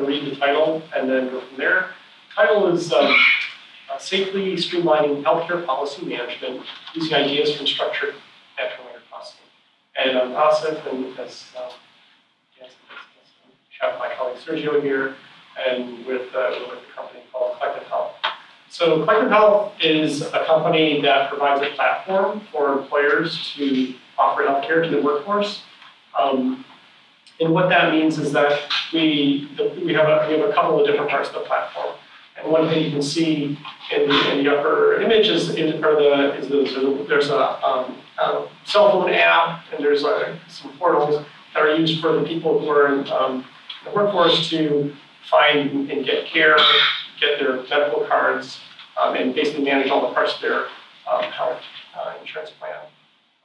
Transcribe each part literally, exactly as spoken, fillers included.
going to read the title and then go from there. The title is um, uh, Safely Streamlining Healthcare Policy Management Using Ideas from Structured Natural Language Processing. And I'm Asif, and as um, I have my colleague Sergio here, and with, uh, with a company called Collective Health. So Collective Health is a company that provides a platform for employers to offer healthcare to the workforce. Um, and what that means is that we, we, have a, we have a couple of different parts of the platform. And one thing you can see in the, in the upper image is, in, or the, is the, there's a, um, a cell phone app, and there's uh, some portals that are used for the people who are in um, the workforce to find and get care, get their medical cards, um, and basically manage all the parts of their um, health uh, insurance plan.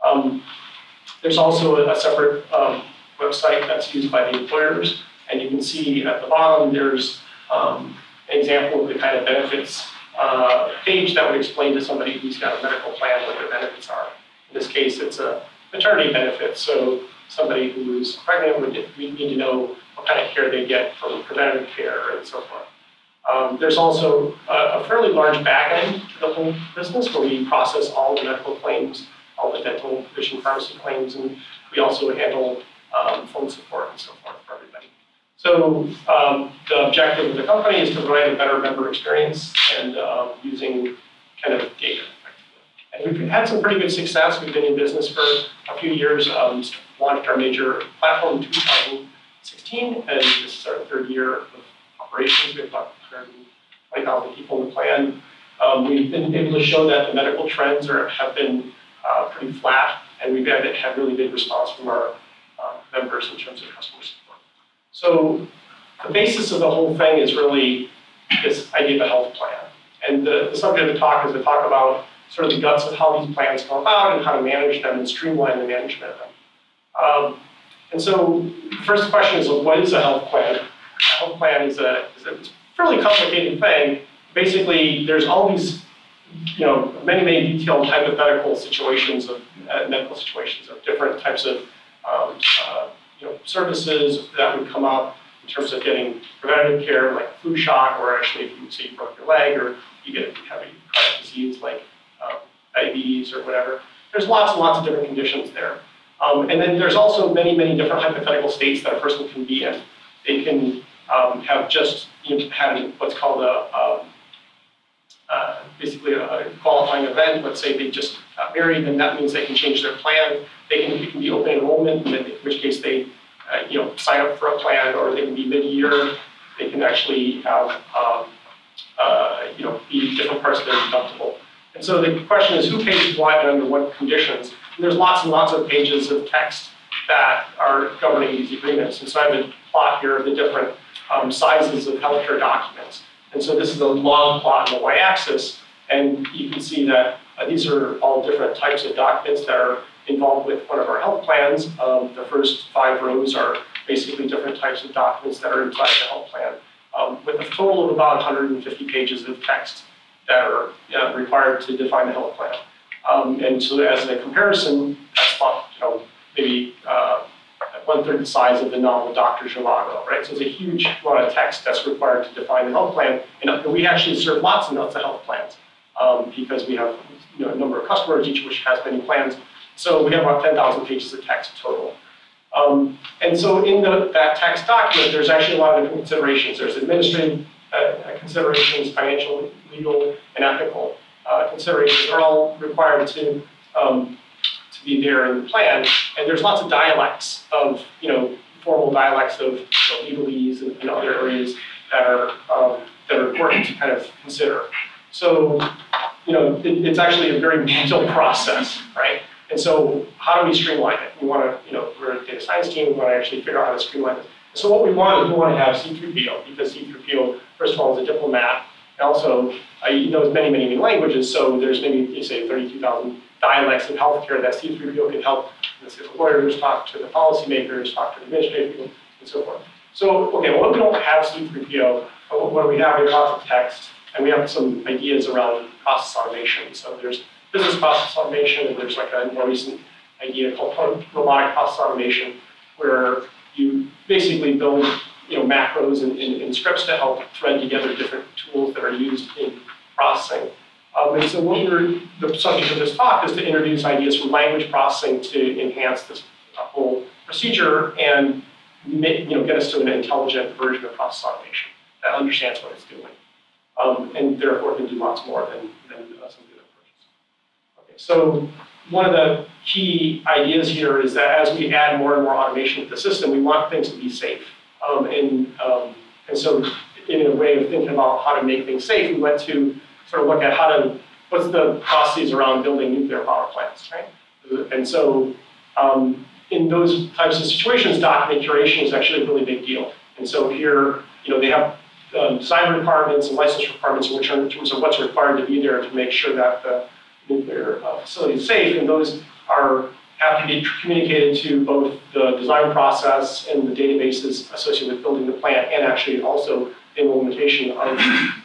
Um, there's also a separate um, website that's used by the employers, and you can see at the bottom there's um, an example of the kind of benefits uh, page that would explain to somebody who's got a medical plan what their benefits are. In this case, it's a maternity benefit, so somebody who's pregnant would need to know what kind of care they get from preventative care and so forth. Um, there's also a, a fairly large back end to the whole business where we process all the medical claims, all the dental, vision, pharmacy claims, and we also handle um, phone support and so forth for everybody. So um, the objective of the company is to provide a better member experience and um, using kind of data. And we've had some pretty good success. We've been in business for a few years. Um, launched our major platform in two thousand sixteen, and this is our third year of operations. We have about one hundred twenty thousand people in the plan. Um, we've been able to show that the medical trends are, have been uh, pretty flat, and we've had, had really big response from our uh, members in terms of customer support. So the basis of the whole thing is really this idea of a health plan. And the, the subject of the talk is to talk about sort of the guts of how these plans come about and how to manage them and streamline the management of them. Um, and so the first question is, well, what is a health plan? A health plan is a, is a fairly complicated thing. Basically, there's all these, you know, many, many detailed hypothetical situations of uh, medical situations of different types of um, uh, you know, services that would come up in terms of getting preventative care, like flu shot, or actually if you say you broke your leg, or you get have a chronic disease like um, diabetes or whatever. There's lots and lots of different conditions there. Um, and then there's also many, many different hypothetical states that a person can be in. They can um, have just you know, had what's called a, um, uh, basically a qualifying event. Let's say they just got married, then that means they can change their plan. They can, it can be open enrollment, in which case they uh, you know, sign up for a plan, or they can be mid-year. They can actually have um, uh, you know, be different parts of their deductible. And so the question is, who pays what and under what conditions? And there's lots and lots of pages of text that are governing these agreements. And so I have a plot here of the different um, sizes of healthcare documents. And so this is a long plot on the y-axis. And you can see that uh, these are all different types of documents that are involved with one of our health plans. Um, the first five rows are basically different types of documents that are inside the health plan, um, with a total of about one hundred fifty pages of text that are uh, required to define the health plan. Um, and so as a comparison, that's about, you know, maybe uh, one-third the size of the novel Doctor Zhivago, right? So it's a huge amount of text that's required to define the health plan. And we actually serve lots and lots of health plans um, because we have you know, a number of customers, each of which has many plans. So we have about ten thousand pages of text total. Um, and so in the, that text document, there's actually a lot of different considerations. There's administrative uh, considerations, financial, legal, and ethical. Uh, considerations are all required to um, to be there in the plan, and there's lots of dialects of you know formal dialects of you know, legalese and, and other areas that are um, that are important to kind of consider. So you know it, it's actually a very mental process, right? And so how do we streamline it? We want to you know we're a data science team. We want to actually figure out how to streamline it. So what we want is we want to have C three P O, because C three P O first of all is a diplomat. And also, uh, he knows many, many, many languages, so there's maybe, you say, thirty-two thousand dialects in healthcare that C three P O can help the lawyers talk to the policymakers, talk to the administrative people, and so forth. So, okay, well, we don't have C three P O, but what we have is lots of text, and we have some ideas around process automation. So there's business process automation, and there's like a more recent idea called robotic process automation, where you basically build you know, macros and, and, and scripts to help thread together different tools that are used in processing. Um, and so what we're, the subject of this talk is to introduce ideas from language processing to enhance this whole procedure and make, you know, get us to an intelligent version of process automation that understands what it's doing. Um, and therefore can do lots more than, than uh, some good approaches. Okay, so one of the key ideas here is that as we add more and more automation to the system, we want things to be safe. Um, and, um, and so in a way of thinking about how to make things safe, we went to sort of look at how to, what's the processes around building nuclear power plants, right? And so um, in those types of situations, document curation is actually a really big deal. And so here, you know, they have um, design requirements and license requirements in terms of what's required to be there to make sure that the nuclear uh, facility is safe, and those are have to be communicated to both the design process and the databases associated with building the plant, and actually also the implementation of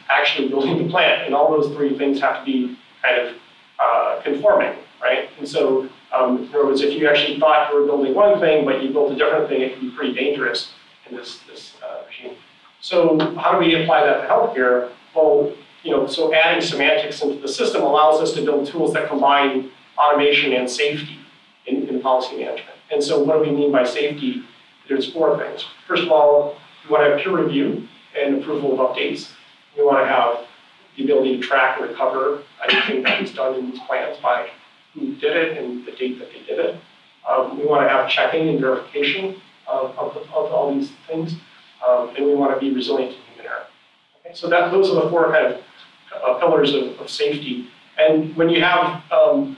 actually building the plant. And all those three things have to be kind of uh, conforming, right? And so, um, in other words, if you actually thought you were building one thing, but you built a different thing, it can be pretty dangerous in this, this uh, machine. So how do we apply that to healthcare? Well, you know, so adding semantics into the system allows us to build tools that combine automation and safety in, in policy management. And so what do we mean by safety? There's four things. First of all, we want to have peer review and approval of updates. We want to have the ability to track and recover anything that was done in these plans by who did it and the date that they did it. Um, we want to have checking and verification of, of, of all these things. Um, and we want to be resilient to human error. Okay? So that, those are the four kind of uh, pillars of, of safety. And when you have um,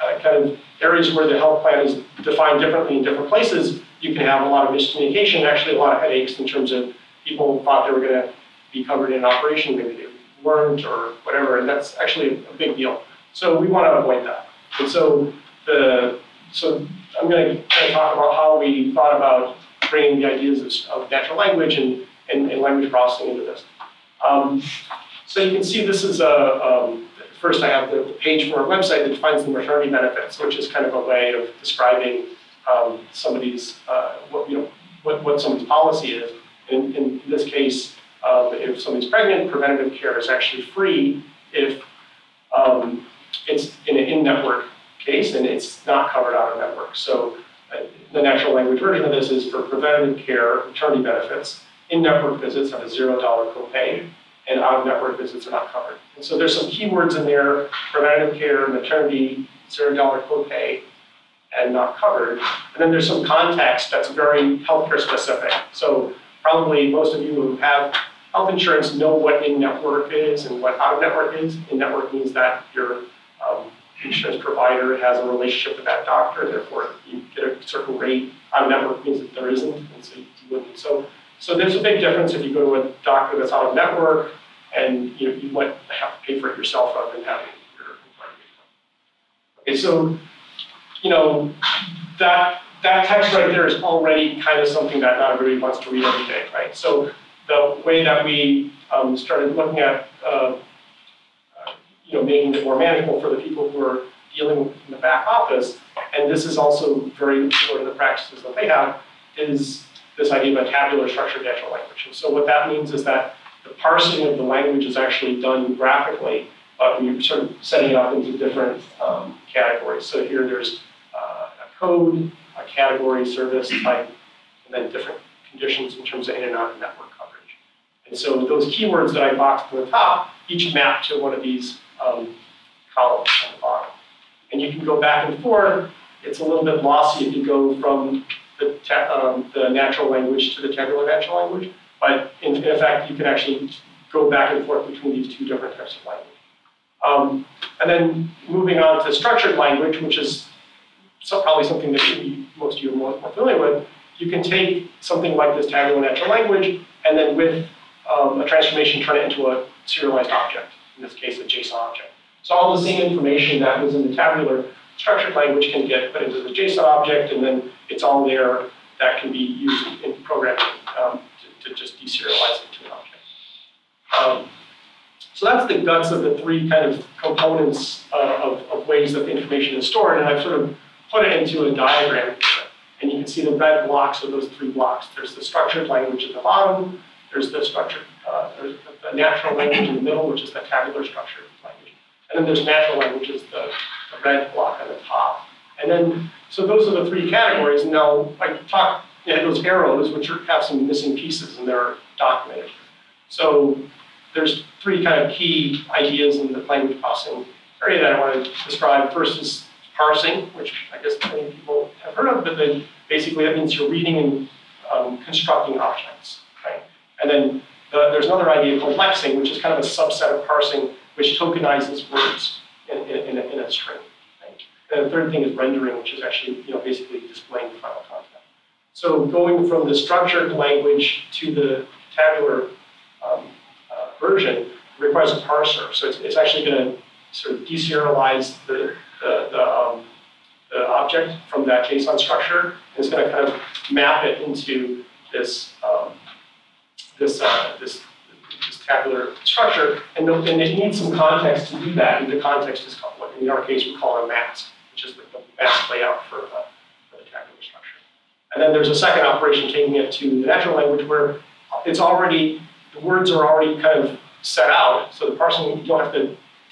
uh, kind of areas where the health plan is defined differently in different places, you can have a lot of miscommunication, actually a lot of headaches in terms of people thought they were going to be covered in an operation, maybe they weren't or whatever, and that's actually a big deal. So we want to avoid that. And so, the, so I'm going to kind of talk about how we thought about bringing the ideas of, of natural language and, and, and language processing into this. Um, so you can see this is a, um, first I have the page from our website that defines the maternity benefits, which is kind of a way of describing um, somebody's, uh, what, you know, what, what somebody's policy is. In, in this case, uh, if somebody's pregnant, preventative care is actually free if um, it's in an in-network case and it's not covered out of network. So uh, the natural language version of this is for preventative care, maternity benefits, in-network visits have a zero dollar copay, and out-of-network visits are not covered. And so there's some keywords in there: preventative care, maternity, zero dollar copay, and not covered. And then there's some context that's very healthcare specific. So probably most of you who have health insurance know what in-network is and what out-of-network is. In-network means that your um, insurance provider has a relationship with that doctor, therefore you get a certain rate. Out-of-network means that there isn't, and so you wouldn't. So, so there's a big difference if you go to a doctor that's out-of-network and you, know, you might have to pay for it yourself rather than having your employer pay for it. Okay, so, you know, that... that text right there is already kind of something that not everybody wants to read every day, right? So the way that we um, started looking at, uh, uh, you know, making it more manageable for the people who are dealing with in the back office, and this is also very important to the practices that they have, is this idea of a tabular structure of natural language. And so what that means is that the parsing of the language is actually done graphically, but you're sort of setting it up into different um, categories. So here there's uh, a code, a category, service type, and then different conditions in terms of in and out of network coverage. And so those keywords that I boxed from the top each map to one of these um, columns on the bottom. And you can go back and forth. It's a little bit lossy if you go from the, um, the natural language to the tabular natural language, but in, in fact, you can actually go back and forth between these two different types of language. Um, and then moving on to structured language, which is so probably something that maybe most of you are more, more familiar with, you can take something like this tabular natural language and then with um, a transformation turn it into a serialized object, in this case a JSON object. So all the same information that was in the tabular structured language can get put into the JSON object, and then it's all there that can be used in programming um, to, to just deserialize it to an object. Um, So that's the guts of the three kind of components uh, of, of ways that the information is stored, and I've sort of put it into a diagram. And you can see the red blocks of those three blocks. There's the structured language at the bottom. There's the structured, uh, there's the, the natural language in the middle, which is the tabular structured language. And then there's natural languages, the, the red block on the top. And then, so those are the three categories. Now, I talk, you know, those arrows, which are, have some missing pieces, and they're documented. So there's three kind of key ideas in the language processing area that I want to describe. First is parsing, which I guess many people have heard of, but then basically that means you're reading and um, constructing objects, right? And then the, there's another idea called lexing, which is kind of a subset of parsing, which tokenizes words in, in, in, a, in a string. Right? And the third thing is rendering, which is actually, you know, basically displaying the final content. So going from the structured language to the tabular um, uh, version requires a parser. So it's, it's actually going to sort of deserialize the The, the, um, the object from that JSON structure, and it's going to kind of map it into this um, this, uh, this this tabular structure, and, the, and it needs some context to do that. And the context is called, in our case, we call it a mask, which is the, the mask layout for, uh, for the tabular structure. And then there's a second operation taking it to the natural language, where it's already the words are already kind of set out, so the parsing, you don't have to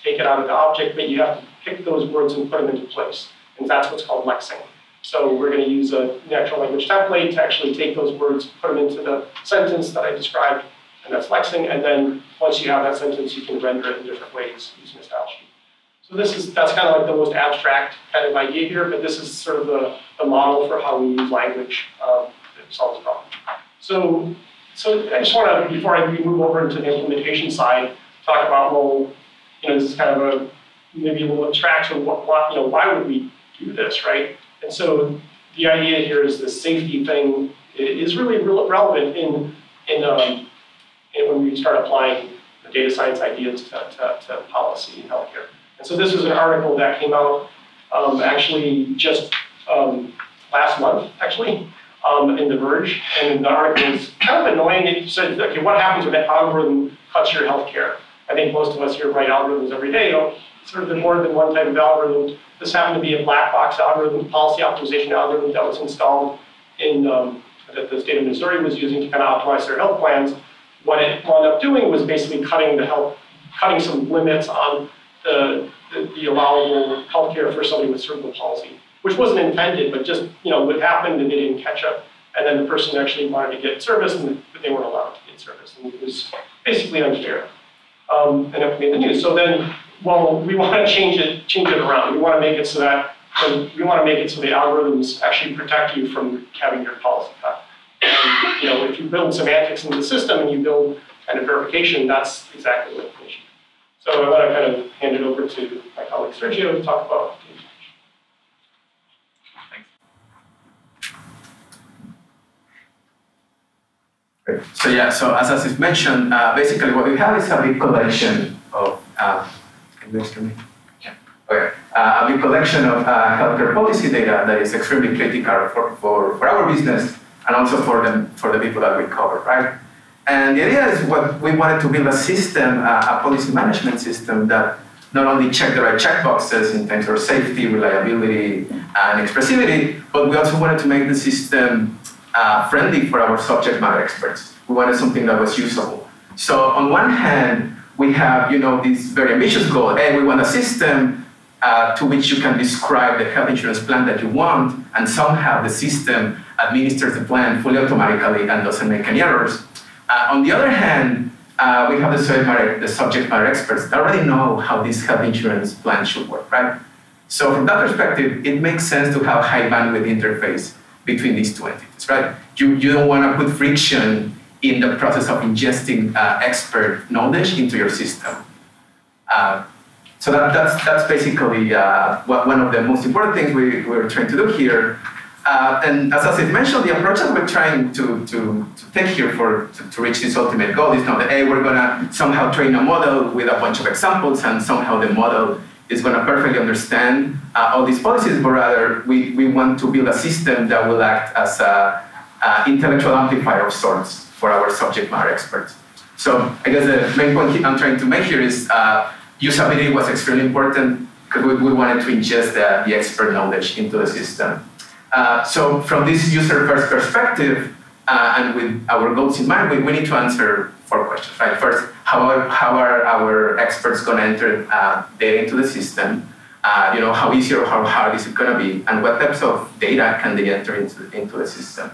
take it out of the object, but you have to pick those words and put them into place. And that's what's called lexing. So we're going to use a natural language template to actually take those words, put them into the sentence that I described, and that's lexing. And then once you have that sentence, you can render it in different ways using a style sheet. So this is, that's kind of like the most abstract kind of idea here, but this is sort of the, the model for how we use language um, to solve this problem. So, so I just want to, before I move over into the implementation side, talk about, well, you know, this is kind of a, maybe a little abstraction of what, what, you know, why would we do this, right? And so the idea here is the safety thing is really re relevant in, in, um, in when we start applying the data science ideas to, to, to policy and healthcare. And so this was an article that came out um, actually just um, last month, actually, um, in The Verge. And the article is kind of annoying. It said, okay, what happens when that algorithm cuts your healthcare? I think most of us here write algorithms every day. You know, sort of the more than one type of algorithm. This happened to be a black box algorithm, policy optimization algorithm that was installed in, um, that the state of Missouri was using to kind of optimize their health plans. What it wound up doing was basically cutting the health, cutting some limits on the, the, the allowable health care for somebody with cerebral palsy, which wasn't intended, but just, you know, what happened and they didn't catch up. And then the person actually wanted to get service, and but they weren't allowed to get service. And it was basically unfair. Um, and it made the news. So then, well, we want to change it, change it around. We want to make it so that we want to make it so the algorithms actually protect you from having your policy cut. And, you know, if you build semantics into the system and you build kind of verification, that's exactly what the issue. So I want to kind of hand it over to my colleague Sergio to talk about. Thanks. So yeah, so as as is mentioned, uh, basically what we have is a big collection of. Uh, This to me? Yeah. Okay. Uh, a big collection of uh, healthcare policy data that is extremely critical for, for, for our business and also for them, for the people that we cover, right? And the idea is what we wanted to build a system, uh, a policy management system that not only checked the right checkboxes in terms of safety, reliability, and expressivity, but we also wanted to make the system uh, friendly for our subject matter experts. We wanted something that was usable. So on one hand, we have, you know, this very ambitious goal. Hey, we want a system uh, to which you can describe the health insurance plan that you want, and somehow the system administers the plan fully automatically and doesn't make any errors. Uh, on the other hand, uh, we have the subject, matter, the subject matter experts that already know how this health insurance plan should work, right? So from that perspective, it makes sense to have high bandwidth interface between these two entities, right? You, you don't want to put friction in the process of ingesting uh, expert knowledge into your system. Uh, so that, that's, that's basically uh, what, one of the most important things we, we're trying to do here. Uh, and as I mentioned, the approach that we're trying to, to, to take here for, to, to reach this ultimate goal is not that, hey, we're gonna somehow train a model with a bunch of examples and somehow the model is gonna perfectly understand uh, all these policies, but rather we, we want to build a system that will act as a uh, intellectual amplifier of sorts for our subject matter experts. So I guess the main point I'm trying to make here is uh, usability was extremely important because we, we wanted to ingest the, the expert knowledge into the system. Uh, so from this user-first perspective, uh, and with our goals in mind, we, we need to answer four questions, right? First, how are, how are our experts going to enter uh, data into the system? Uh, you know, how easy or how hard is it going to be? And what types of data can they enter into, into the system?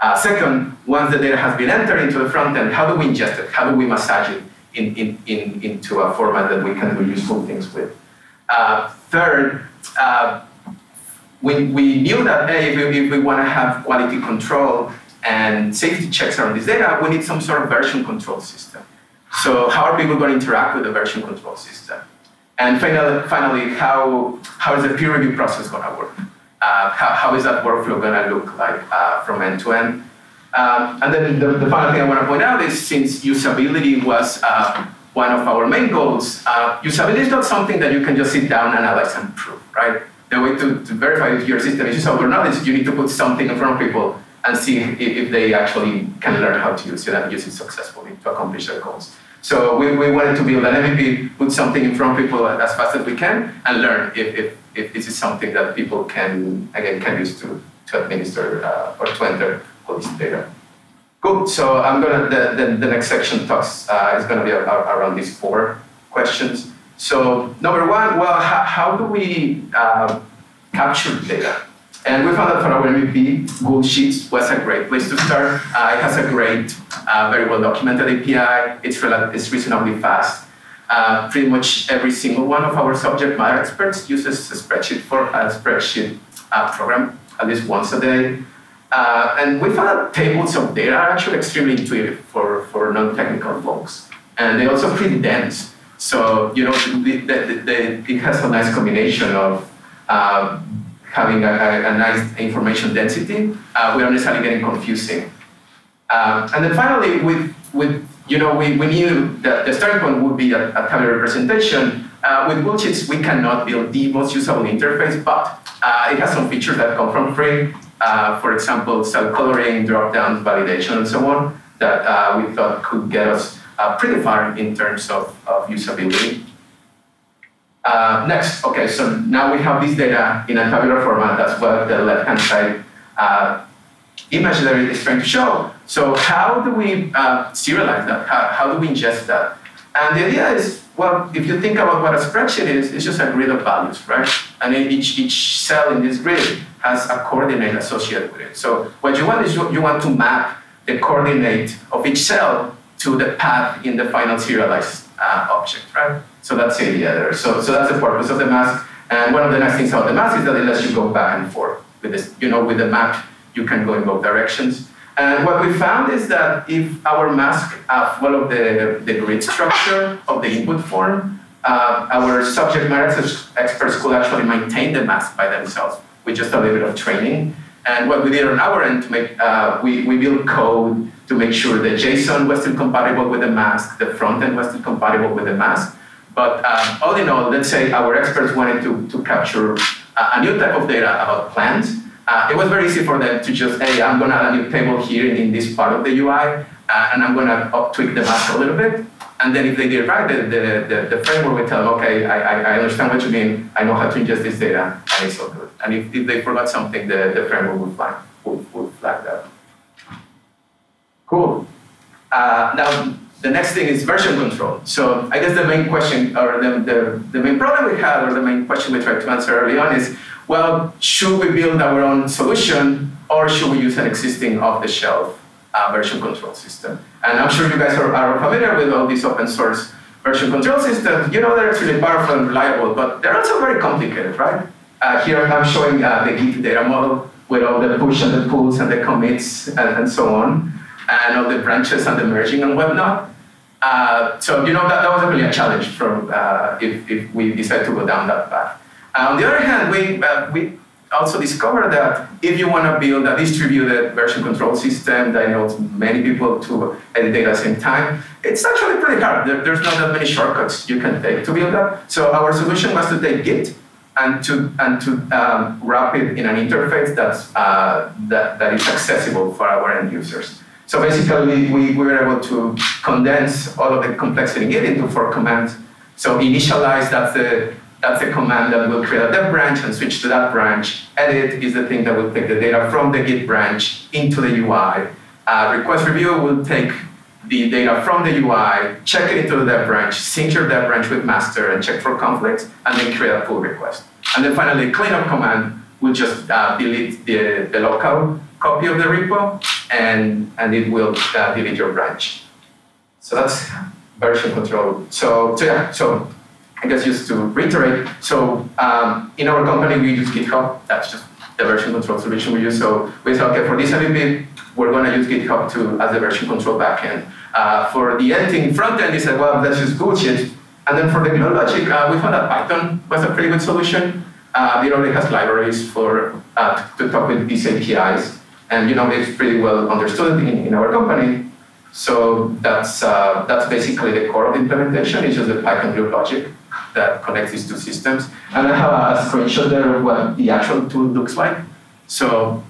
Uh, second, once the data has been entered into the front end, how do we ingest it? How do we massage it in, in, in, into a format that we can do useful things with? Uh, third, uh, we, we knew that hey, if we, we want to have quality control and safety checks around this data, we need some sort of version control system. So how are people going to interact with the version control system? And finally, finally how, how is the peer review process going to work? Uh, how, how is that workflow going to look like uh, from end to end? Um, and then the, the final thing I want to point out is, since usability was uh, one of our main goals, uh, usability is not something that you can just sit down and analyze and prove, right? The way to, to verify if your system is usable or not is you need to put something in front of people and see if, if they actually can learn how to use it and use it successfully to accomplish their goals. So we, we wanted to build an M V P, put something in front of people as fast as we can, and learn if, if, if this is something that people can, again, can use to, to administer uh, or to enter all this data. Cool, so I'm gonna, the, the, the next section talks uh, is gonna be about, around these four questions. So number one, well, how, how do we uh, capture data? And we found that for our M V P, Google Sheets was a great place to start. Uh, it has a great, uh, very well-documented A P I. It's, it's reasonably fast. Uh, pretty much every single one of our subject matter experts uses a spreadsheet for a spreadsheet uh, program at least once a day. Uh, and we found that tables of data are actually extremely intuitive for, for non-technical folks. And they're also pretty dense. So, you know, the, the, the, the, it has a nice combination of uh, having a, a, a nice information density, uh, we are necessarily getting confusing. Uh, and then finally, with, with you know, we, we knew that the starting point would be a, a tabular representation. Uh, with Google Sheets, we cannot build the most usable interface, but uh, it has some features that come from free. Uh, for example, cell coloring, drop-down validation, and so on, that uh, we thought could get us uh, pretty far in terms of, of usability. Uh, next, okay, so now we have this data in a tabular format. That's what the left-hand side uh, image there is trying to show. So how do we uh, serialize that? How, how do we ingest that? And the idea is, well, if you think about what a spreadsheet is, it's just a grid of values, right? And each, each cell in this grid has a coordinate associated with it. So what you want is you, you want to map the coordinate of each cell to the path in the final serialized uh, object, right? So that's the idea there. So, so that's the purpose of the mask. And one of the nice things about the mask is that it lets you go back and forth. With this, you know, with the map, you can go in both directions. And what we found is that if our mask uh, follow the, the grid structure of the input form, uh, our subject matter experts could actually maintain the mask by themselves with just a little bit of training. And what we did on our end, to make, uh, we, we built code to make sure the JSON was still compatible with the mask, the front end was still compatible with the mask. But um, all in all, let's say our experts wanted to, to capture uh, a new type of data about plants. Uh, it was very easy for them to just, hey, I'm going to add a new table here in this part of the U I, uh, and I'm going to up-tweak the mask a little bit. And then if they did right, the, the, the, the framework would tell them, okay, I, I understand what you mean, I know how to ingest this data, and it's all good. And if, if they forgot something, the, the framework would flag, would, would flag that. Cool. Uh, now, the next thing is version control. So I guess the main question, or the, the, the main problem we had, or the main question we tried to answer early on is, well, should we build our own solution, or should we use an existing off-the-shelf uh, version control system? And I'm sure you guys are, are familiar with all these open source version control systems. You know, they're actually powerful and reliable, but they're also very complicated, right? Uh, here I'm showing uh, the Git data model with all the push and the pulls and the commits and, and so on, and all the branches and the merging and whatnot. Uh, so, you know, that, that was really a challenge from, uh, if, if we decide to go down that path. Uh, on the other hand, we, uh, we also discovered that if you want to build a distributed version control system that enables many people to edit data at the same time, it's actually pretty hard. There, there's not that many shortcuts you can take to build that. So our solution was to take Git and to, and to um, wrap it in an interface that's, uh, that, that is accessible for our end users. So basically, we, we were able to condense all of the complexity in Git into four commands. So initialize, that's the That's a command that will create a dev branch and switch to that branch. Edit is the thing that will take the data from the Git branch into the U I. Uh, request review will take the data from the U I, check it into the dev branch, sync your dev branch with master, and check for conflicts, and then create a pull request. And then finally, cleanup command will just uh, delete the, the local copy of the repo, and, and it will uh, delete your branch. So that's version control. So, so yeah, so I guess just to reiterate, so um, in our company, we use GitHub. That's just the version control solution we use. So we said, okay, for this M V P, we're going to use GitHub to, as the version control backend. Uh, for the editing frontend, they said, well, that's just Google Sheets. And then for the glue logic, uh, we found that Python was a pretty good solution. Uh, it already has libraries for uh, to talk with these A P Is. And you know, it's pretty well understood in, in our company. So that's, uh, that's basically the core of the implementation. It's just the Python glue logic that connects these two systems. And I have a screenshot there of what the actual tool looks like. So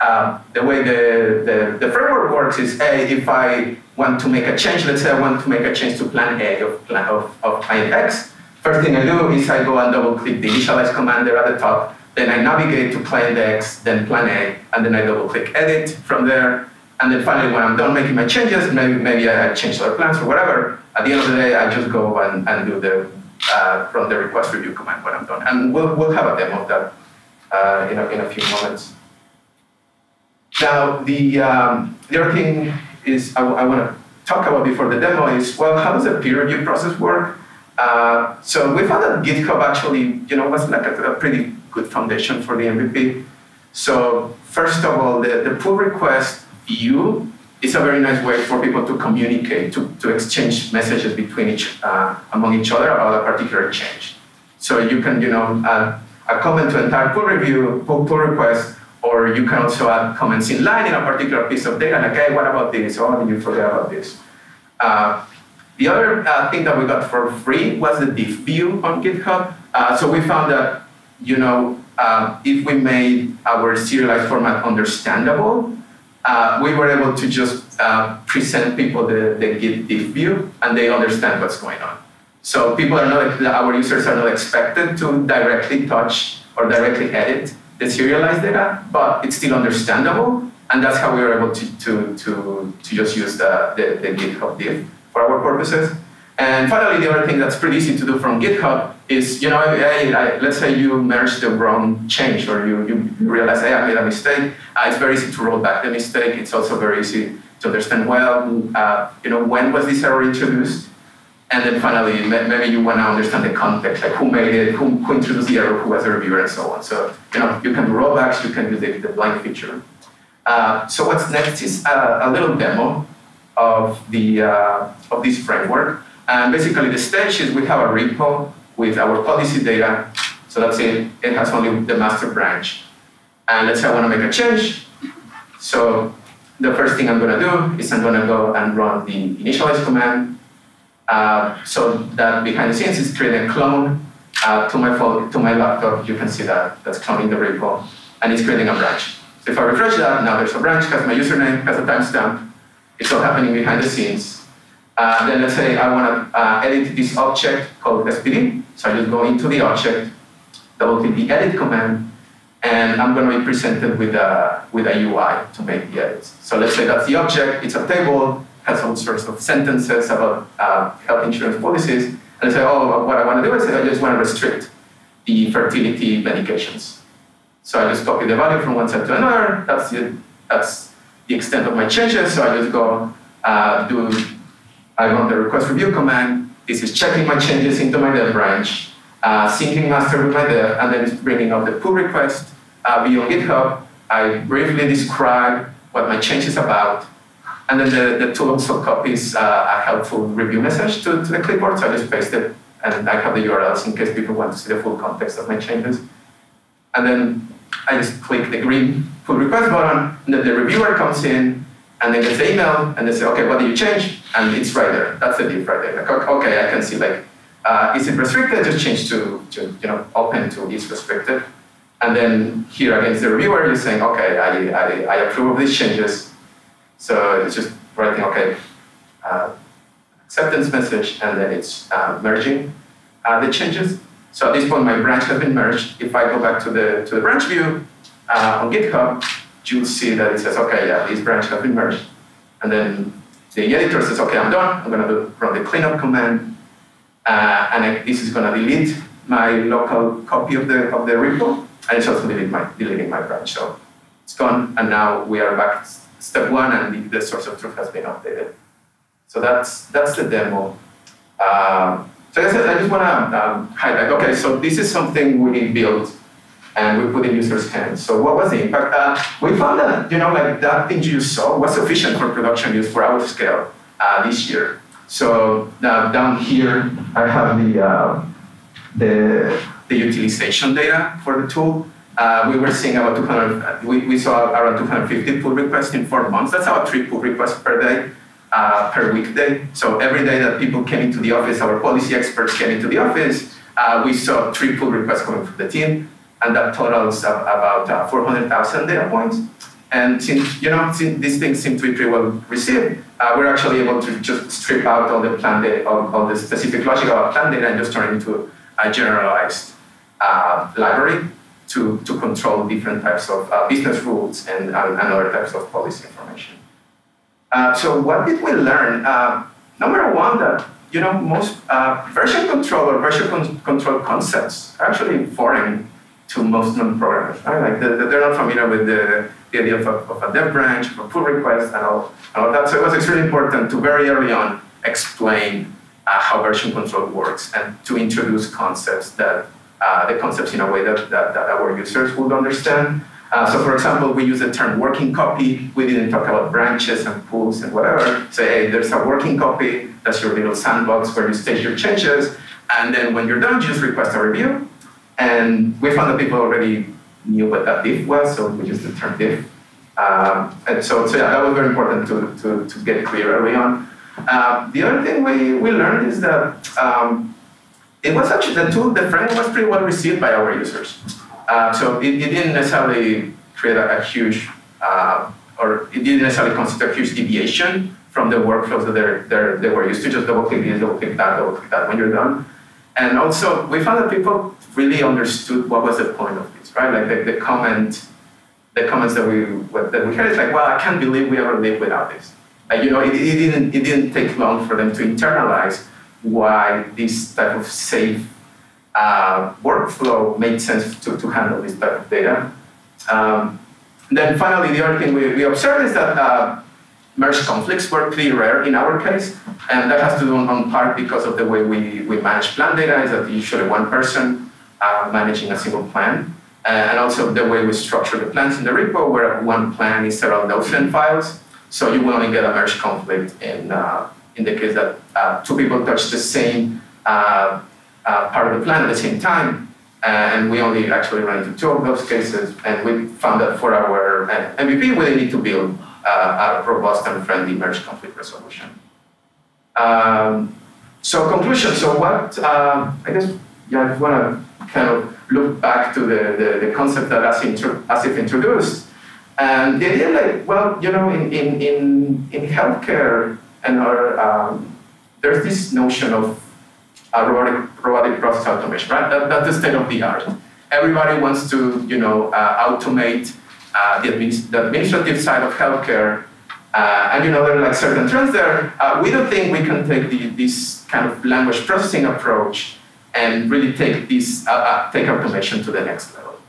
uh, the way the, the, the framework works is, hey, if I want to make a change, let's say I want to make a change to plan A of, plan, of, of client X. First thing I do is I go and double click the initialize command there at the top. Then I navigate to client X, then plan A, and then I double click edit from there. And then finally, when I'm done making my changes, maybe, maybe I change other plans or whatever. At the end of the day, I just go and, and do the Uh, from the request review command when I'm done. And we'll, we'll have a demo of that uh, in, a, in a few moments. Now, the, um, the other thing is I, I want to talk about before the demo is, well, how does the peer review process work? Uh, so we found that GitHub actually, you know, was like a, a pretty good foundation for the M V P. So first of all, the, the pull request view is a very nice way for people to communicate, to, to exchange messages between each, uh, among each other about a particular change. So you can, you know, add a comment to entire pull review, pull, pull request, or you can also add comments in line in a particular piece of data, like, hey, what about this? Oh, did you forget about this? Uh, the other uh, thing that we got for free was the diff view on GitHub. Uh, so we found that, you know, uh, if we made our serialized format understandable, Uh, we were able to just uh, present people the, the Git diff view, and they understand what's going on. So people are not, our users are not expected to directly touch or directly edit the serialized data, but it's still understandable, and that's how we were able to, to, to, to just use the, the, the GitHub diff for our purposes. And finally, the other thing that's pretty easy to do from GitHub is, you know, hey, I, let's say you merge the wrong change, or you, you realize, hey, I made a mistake. Uh, it's very easy to roll back the mistake. It's also very easy to understand, well, uh, you know, when was this error introduced? And then finally, maybe you want to understand the context, like who made it, who, who introduced the error, who was the reviewer, and so on. So, you know, you can do rollbacks, you can do the, the blind feature. Uh, so what's next is a, a little demo of, the, uh, of this framework. And basically, the stage is we have a repo with our policy data. So that's it. It has only the master branch. And let's say I want to make a change. So the first thing I'm going to do is I'm going to go and run the initialize command. Uh, so that behind the scenes is creating a clone uh, to, my phone, to my laptop. You can see that that's cloning the repo. And it's creating a branch. So if I refresh that, now there's a branch, has my username, has a timestamp. It's all happening behind the scenes. Uh, then let's say I want to uh, edit this object called S P D. So I just go into the object, double click the edit command, and I'm going to be presented with a, with a U I to make the edits. So let's say that's the object, it's a table, has all sorts of sentences about uh, health insurance policies. And I say, oh, what I want to do is I just want to restrict the fertility medications. So I just copy the value from one side to another. That's it. That's the extent of my changes. So I just go uh, do I run the request review command. This is checking my changes into my dev branch, uh, syncing master with my dev, and then it's bringing up the pull request uh, via GitHub. I briefly describe what my change is about, and then the, the tool also copies uh, a helpful review message to, to the clipboard, so I just paste it, and I have the U R Ls in case people want to see the full context of my changes. And then I just click the green pull request button, and then the reviewer comes in, and then gets the email, and they say, okay, what did you change? And it's right there. That's the diff right there. Like, okay, I can see, like, uh, is it restricted? Just change to, to, you know, open to is restricted. And then here against the reviewer, you're saying, okay, I, I, I approve of these changes. So it's just writing, okay, uh, acceptance message, and then it's uh, merging uh, the changes. So at this point, my branch has been merged. If I go back to the, to the branch view uh, on GitHub, you'll see that it says, okay, yeah, this branch has been merged. And then the editor says, okay, I'm done. I'm going to run the cleanup command. Uh, and I, this is going to delete my local copy of the, of the repo. And it's also delete my, deleting my branch. So it's gone. And now we are back to step one, and the, the source of truth has been updated. So that's, that's the demo. Uh, So I said, I just want to um, highlight, okay, so this is something we built and we put in users' hands. So what was the impact? Uh, we found that, you know, like that thing you saw was sufficient for production use for our scale uh, this year. So uh, down here, I have the, uh, the, the utilization data for the tool. Uh, we were seeing about two hundred, we, we saw around two hundred fifty pull requests in four months. That's about three pull requests per day. Uh, per weekday. So every day that people came into the office, our policy experts came into the office, uh, we saw three pull requests coming from the team, and that totals uh, about uh, four hundred thousand data points. And since, you know, since these things seem to be pretty well received, uh, we're actually able to just strip out all the plan data, all, all the specific logic about plan data, and just turn it into a generalized uh, library to, to control different types of uh, business rules and, and, and other types of policy information. Uh, so what did we learn? Uh, number one, that you know most uh, version control or version con control concepts are actually foreign to most non-programmers. Right? Like the, the, they're not familiar with the, the idea of a, of a dev branch, of a pull request, and all, and all that. So it was extremely important to very early on explain uh, how version control works and to introduce concepts that uh, the concepts in a way that, that, that our users would understand. Uh, so, for example, we use the term working copy. We didn't talk about branches and pools and whatever. Say, hey, there's a working copy. That's your little sandbox where you stage your changes. And then when you're done, you just request a review. And we found that people already knew what that diff was, so we used the term diff. Um, and so, so, yeah, that was very important to, to, to get clear early on. Uh, the other thing we, we learned is that um, it was actually the tool, the framework was pretty well received by our users. Uh, so it, it didn't necessarily create a, a huge, uh, or it didn't necessarily constitute a huge deviation from the workflows that they're, they're, they were used to. Just double click this, double click that, double click that when you're done. And also, we found that people really understood what was the point of this, right? Like the, the comment, the comments that we that we heard is like, "Well, I can't believe we ever lived without this." Like, you know, it, it didn't it didn't take long for them to internalize why this type of safe Uh, workflow made sense to, to handle this type of data. Um, then finally, the other thing we, we observed is that uh, merge conflicts were pretty rare in our case, and that has to do in part because of the way we, we manage plan data, is that usually one person uh, managing a single plan, uh, and also the way we structure the plans in the repo, where one plan is several notion files, so you will only get a merge conflict in, uh, in the case that uh, two people touch the same uh, Uh, part of the plan at the same time, uh, and we only actually ran into two of those cases, and we found that for our uh, M V P, we need to build uh, a robust and friendly merge conflict resolution. Um, so conclusion, so what, uh, I guess, yeah, I want to kind of look back to the, the, the concept that Asif, Asif introduced, and the idea like, well, you know, in, in, in, in healthcare, and our, um, there's this notion of Uh, robotic, robotic process automation, right? That, that's the state of the art. Everybody wants to, you know, uh, automate uh, the, administ the administrative side of healthcare. Uh, and, you know, there are like certain trends there. Uh, we don't think we can take the, this kind of language processing approach and really take this, uh, uh, take automation to the next level.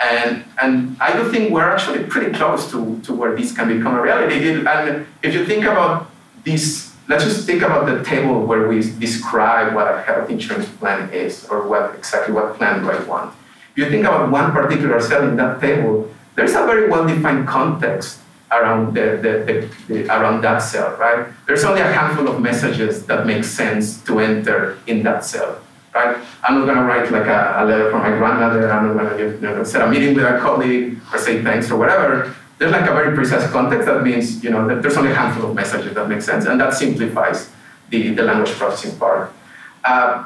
And, and I do think we're actually pretty close to, to where this can become a reality. It, and if you think about this, let's just think about the table where we describe what a health insurance plan is, or what exactly what plan do I want. If you think about one particular cell in that table, there's a very well-defined context around, the, the, the, the, around that cell, right? There's only a handful of messages that make sense to enter in that cell, right? I'm not going to write like a, a letter from my grandmother, I'm not going to set a meeting with a colleague, or say thanks, or whatever. There's like a very precise context that means, you know, that there's only a handful of messages that make sense, and that simplifies the, the language processing part. Uh,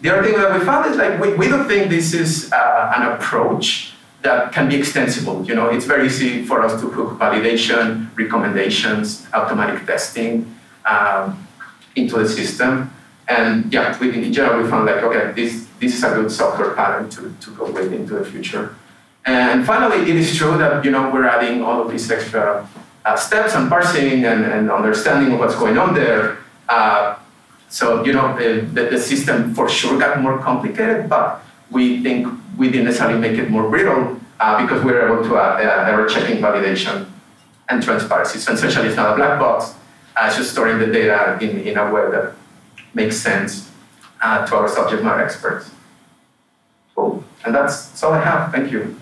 the other thing that we found is like, we, we don't think this is uh, an approach that can be extensible. You know, it's very easy for us to hook validation, recommendations, automatic testing um, into the system. And yeah, we, in general, we found like, okay, this, this is a good software pattern to, to go with into the future. And finally, it is true that, you know, we're adding all of these extra uh, steps and parsing and, and understanding of what's going on there. Uh, so, you know, the, the system for sure got more complicated, but we think we didn't necessarily make it more brittle uh, because we were able to add uh, error checking, validation, and transparency. So essentially, it's not a black box. Uh, it's just storing the data in, in a way that makes sense uh, to our subject matter experts. Cool. And that's, that's all I have. Thank you.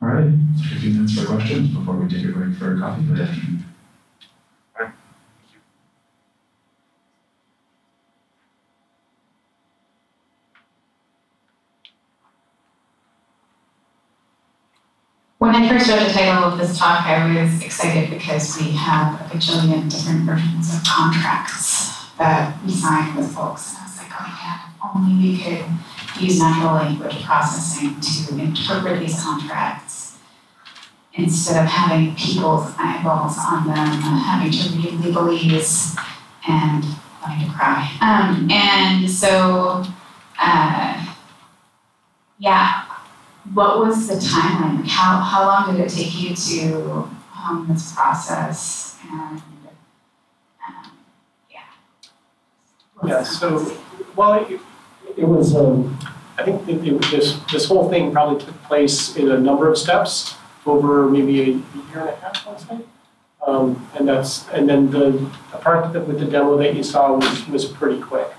All right, so a few minutes for questions before we take a break for a coffee break. All right. Thank you. When I first read the title of this talk, I was excited because we have a bajillion different versions of contracts that we sign with folks. And I was like, oh yeah, if only we could use natural language processing to interpret these contracts instead of having people's eyeballs on them, having to read legalese and wanting to cry. Um, and so, uh, yeah, what was the timeline? Like how, how long did it take you to hone this process? And um, yeah. What's yeah, so, well, it, It was, um, I think it, it, this, this whole thing probably took place in a number of steps over maybe a year and a half, let's say. Um, and that's, and then the, the part that with the demo that you saw was, was pretty quick.